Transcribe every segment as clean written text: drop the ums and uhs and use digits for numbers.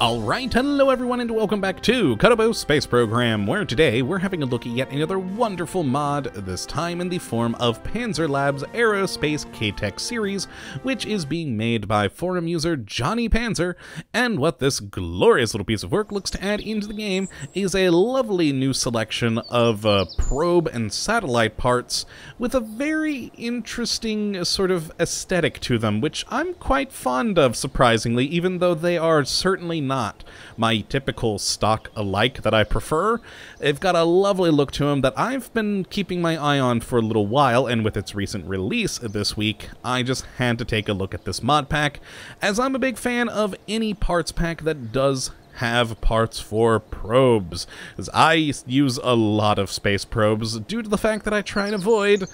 Alright, hello everyone and welcome back to Kottabos Space Program, where today we're having a look at yet another wonderful mod, this time in the form of Panzer Labs Aerospace K-Tech series, which is being made by forum user Johnny Panzer, and what this glorious little piece of work looks to add into the game is a lovely new selection of probe and satellite parts with a very interesting sort of aesthetic to them, which I'm quite fond of, surprisingly, even though they are certainly not my typical stock alike that I prefer. They've got a lovely look to them that I've been keeping my eye on for a little while, and with its recent release this week, I just had to take a look at this mod pack, as I'm a big fan of any parts pack that does have parts for probes, as I use a lot of space probes due to the fact that I try and avoid,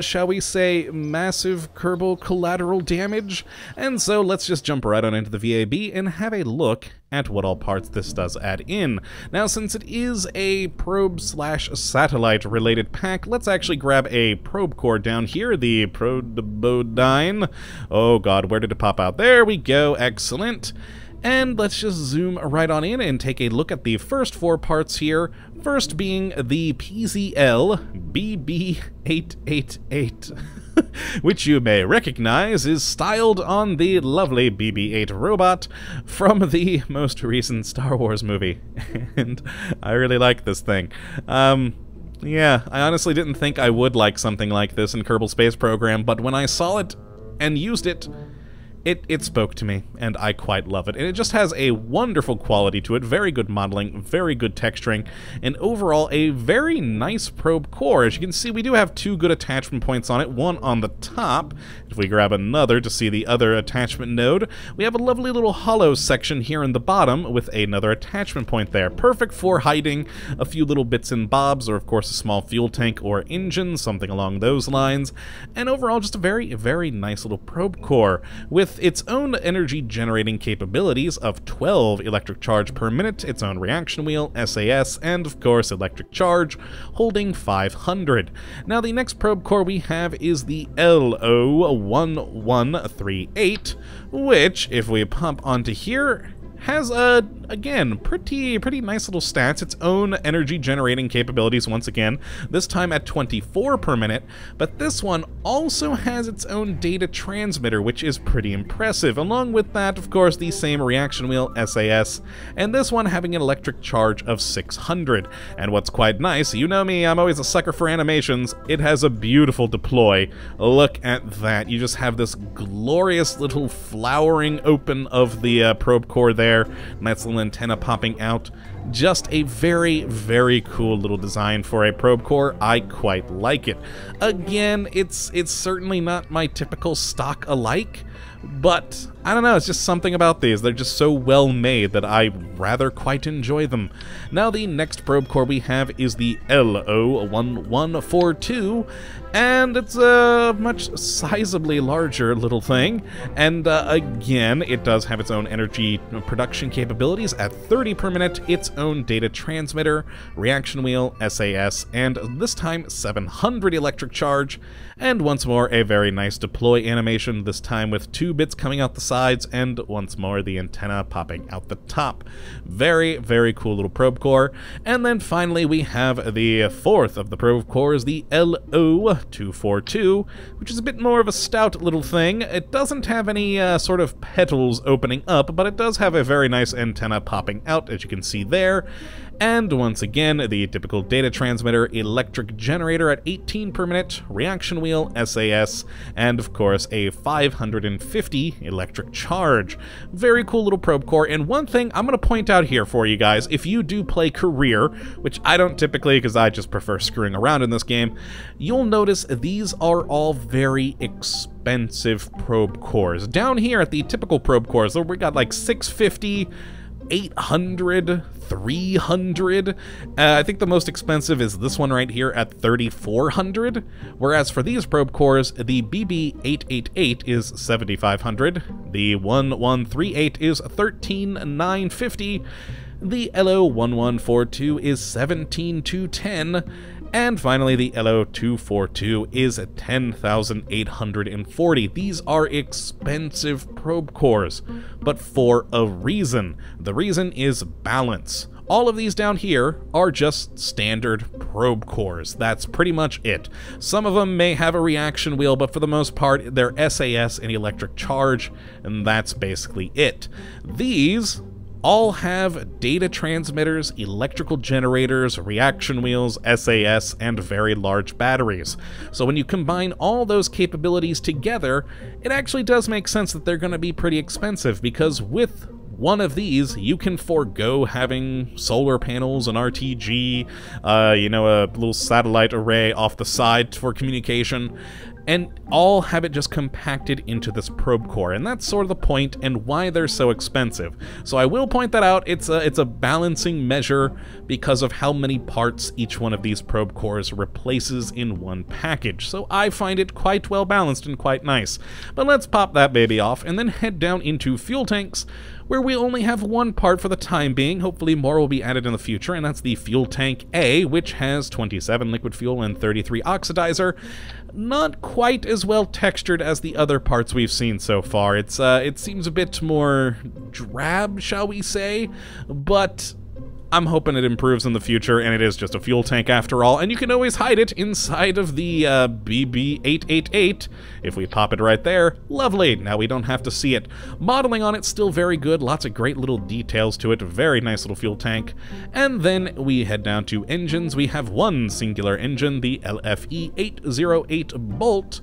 shall we say, massive Kerbal collateral damage. And so let's just jump right on into the VAB and have a look at what all parts this does add in. Now, since it is a probe slash satellite related pack, let's actually grab a probe core down here, the Probodyne. Oh god, where did it pop out? There we go, excellent. And let's just zoom right on in and take a look at the first four parts here. First being the PZL BB-888, which you may recognize is styled on the lovely BB-8 robot from the most recent Star Wars movie. And I really like this thing. Yeah, I honestly didn't think I would like something like this in Kerbal Space Program, but when I saw it and used it, It spoke to me, and I quite love it. And it just has a wonderful quality to it, very good modeling, very good texturing, and overall a very nice probe core. As you can see, we do have two good attachment points on it, one on the top. If we grab another to see the other attachment node, we have a lovely little hollow section here in the bottom with another attachment point there. Perfect for hiding a few little bits and bobs, or of course a small fuel tank or engine, something along those lines. And overall, just a very, very nice little probe core with its own energy generating capabilities of 12 electric charge per minute, its own reaction wheel, SAS, and of course electric charge, holding 500. Now the next probe core we have is the LO-1138, which, if we pump onto here, has a, again, pretty nice little stats, its own energy generating capabilities once again, this time at 24 per minute, but this one also has its own data transmitter, which is pretty impressive, along with that, of course, the same reaction wheel, SAS, and this one having an electric charge of 600. And what's quite nice, you know me, I'm always a sucker for animations, it has a beautiful deploy. Look at that, you just have this glorious little flowering open of the probe core there, and that's little antenna popping out. Just a very, very cool little design for a probe core. I quite like it. Again, it's certainly not my typical stock alike, but I don't know, it's just something about these. They're just so well made that I rather quite enjoy them. Now the next probe core we have is the LO-1142, and it's a much sizably larger little thing. And again, it does have its own energy production capabilities at 30 per minute, its own data transmitter, reaction wheel, SAS, and this time 700 electric charge. And once more, a very nice deploy animation, this time with two bits coming out the side, and once more the antenna popping out the top. Very, very cool little probe core. And then finally we have the fourth of the probe cores, the LO242, which is a bit more of a stout little thing. It doesn't have any sort of petals opening up, but it does have a very nice antenna popping out, as you can see there. And once again, the typical data transmitter, electric generator at 18 per minute, reaction wheel, SAS, and of course a 550 electric charge. Very cool little probe core. And one thing I'm going to point out here for you guys, if you do play career, which I don't typically because I just prefer screwing around in this game, you'll notice these are all very expensive probe cores. Down here at the typical probe cores, we got like 650, 800, 300. I think the most expensive is this one right here at 3,400, whereas for these probe cores, the BB-888 is 7,500, the 1138 is 13,950, the LO-1142 is 17,210, And finally, the LO-242 is at 10,840. These are expensive probe cores, but for a reason. The reason is balance. All of these down here are just standard probe cores. That's pretty much it. Some of them may have a reaction wheel, but for the most part, they're SAS and electric charge, and that's basically it. These all have data transmitters, electrical generators, reaction wheels, SAS, and very large batteries. So when you combine all those capabilities together, it actually does make sense that they're going to be pretty expensive, because with one of these, you can forego having solar panels, an RTG, a little satellite array off the side for communication, and all have it just compacted into this probe core. And that's sort of the point and why they're so expensive. So I will point that out. It's a balancing measure because of how many parts each one of these probe cores replaces in one package. So I find it quite well balanced and quite nice. But let's pop that baby off and then head down into fuel tanks, where we only have one part for the time being. Hopefully more will be added in the future, and that's the fuel tank A, which has 27 liquid fuel and 33 oxidizer. Not quite as well textured as the other parts we've seen so far. It seems a bit more drab, shall we say, but I'm hoping it improves in the future, and it is just a fuel tank after all, and you can always hide it inside of the BB-888. If we pop it right there, lovely, now we don't have to see it. Modeling on it's still very good, lots of great little details to it, very nice little fuel tank. And then we head down to engines. We have one singular engine, the LFE-808 Bolt,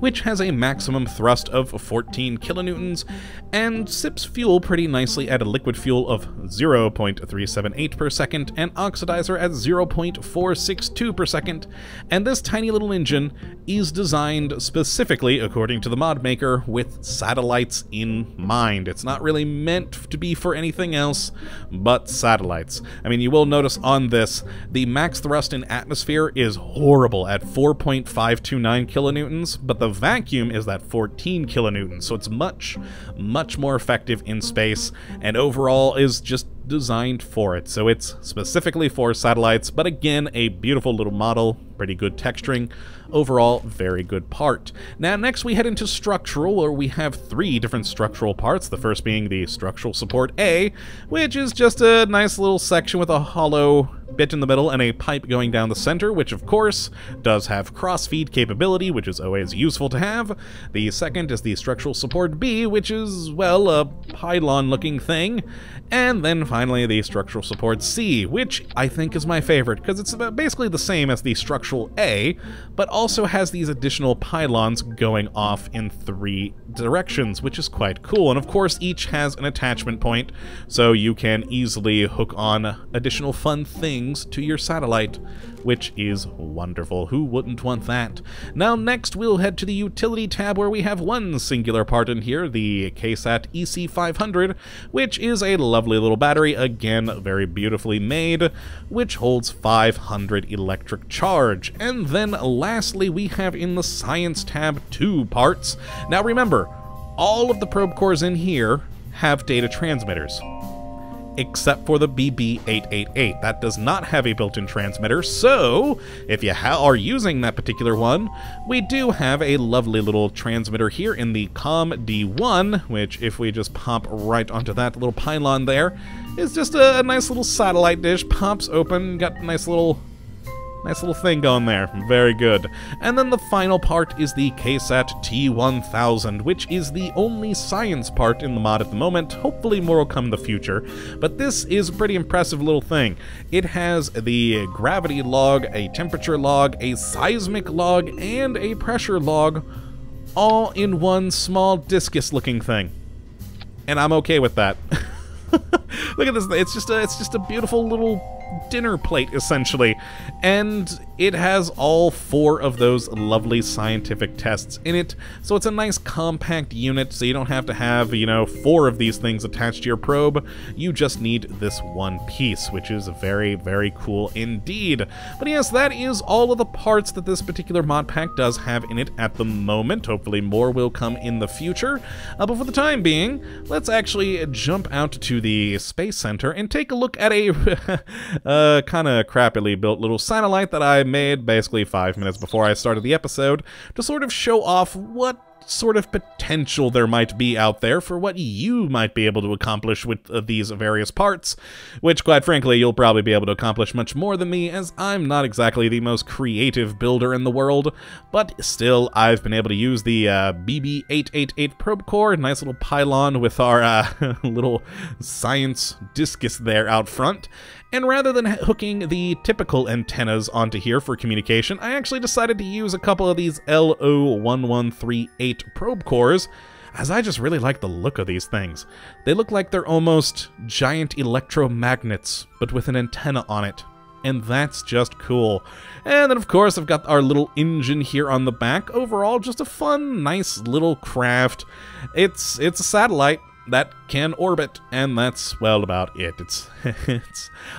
which has a maximum thrust of 14 kilonewtons and sips fuel pretty nicely at a liquid fuel of 0.378 per second and oxidizer at 0.462 per second. And this tiny little engine is designed specifically, according to the mod maker, with satellites in mind. It's not really meant to be for anything else but satellites. I mean, you will notice on this, the max thrust in atmosphere is horrible at 4.529 kilonewtons, but the vacuum is that 14 kilonewtons, so it's much, much more effective in space, and overall is just designed for it. So it's specifically for satellites, but again, a beautiful little model, pretty good texturing. Overall, very good part. Now next we head into structural, where we have three different structural parts, the first being the structural support A, which is just a nice little section with a hollow bit in the middle and a pipe going down the center, which of course does have cross-feed capability, which is always useful to have. The second is the structural support B, which is, well, a pylon-looking thing. And then finally the structural support C, which I think is my favorite, because it's basically the same as the structural A, but also has these additional pylons going off in three directions, which is quite cool. And of course each has an attachment point, so you can easily hook on additional fun things to your satellite, which is wonderful. Who wouldn't want that? Now next we'll head to the utility tab, where we have one singular part in here, the KSAT EC500, which is a lovely little battery, again very beautifully made, which holds 500 electric charge. And then lastly we have in the science tab two parts. Now remember, all of the probe cores in here have data transmitters, except for the BB-888. That does not have a built-in transmitter, so if you are using that particular one, we do have a lovely little transmitter here in the COM-D1, which, if we just pop right onto that little pylon there, is just a nice little satellite dish, pops open, got a nice little thing going there. Very good. And then the final part is the KSAT T1000, which is the only science part in the mod at the moment. Hopefully more will come in the future, but this is a pretty impressive little thing. It has the gravity log, a temperature log, a seismic log, and a pressure log all in one small discus looking thing. And I'm okay with that. Look at this. It's just a beautiful little dinner plate, essentially, and it has all four of those lovely scientific tests in it, so it's a nice compact unit, so you don't have to have, four of these things attached to your probe. You just need this one piece, which is very, very cool indeed. But yes, that is all of the parts that this particular mod pack does have in it at the moment. Hopefully more will come in the future, but for the time being, let's actually jump out to the Space Center and take a look at a kind of crappily built little satellite that I made basically 5 minutes before I started the episode to sort of show off what sort of potential there might be out there for what you might be able to accomplish with these various parts, which, quite frankly, you'll probably be able to accomplish much more than me, as I'm not exactly the most creative builder in the world, but still, I've been able to use the BB-888 probe core, nice little pylon with our little science discus there out front, and rather than hooking the typical antennas onto here for communication, I actually decided to use a couple of these LO1138 probe cores, as I just really like the look of these things. They look like they're almost giant electromagnets, but with an antenna on it. And that's just cool. And then, of course, I've got our little engine here on the back. Overall, just a fun, nice little craft. It's a satellite that can orbit, and that's, well, about it.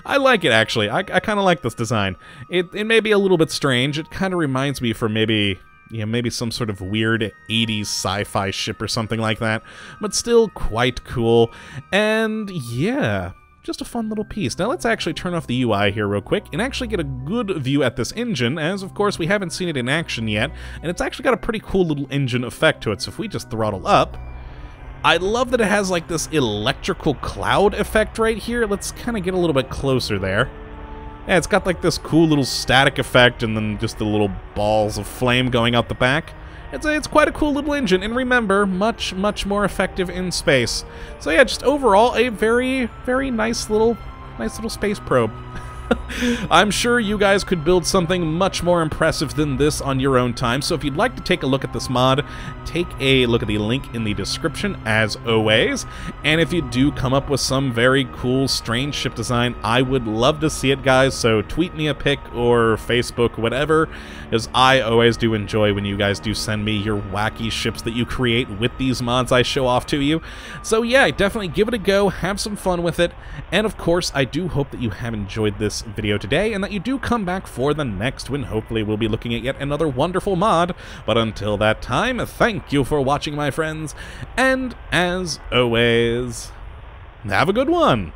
I like it, actually. I kind of like this design. It may be a little bit strange. It kind of reminds me from maybe, you know, maybe some sort of weird 80s sci-fi ship or something like that, but still quite cool. And yeah, just a fun little piece. Now let's actually turn off the UI here real quick and actually get a good view at this engine, as of course we haven't seen it in action yet, and it's actually got a pretty cool little engine effect to it. So if we just throttle up, I love that it has like this electrical cloud effect right here. Let's kind of get a little bit closer there. Yeah, it's got like this cool little static effect and then just the little balls of flame going out the back. It's quite a cool little engine, and remember, much, much more effective in space. So yeah, just overall a very, very nice little space probe. I'm sure you guys could build something much more impressive than this on your own time, so if you'd like to take a look at this mod, take a look at the link in the description, as always, and if you do come up with some very cool, strange ship design, I would love to see it, guys, so tweet me a pic or Facebook, whatever, as I always do enjoy when you guys do send me your wacky ships that you create with these mods I show off to you. So yeah, definitely give it a go, have some fun with it, and of course, I do hope that you have enjoyed this video today, and that you do come back for the next one. Hopefully we'll be looking at yet another wonderful mod, but until that time, thank you for watching, my friends, and as always, have a good one!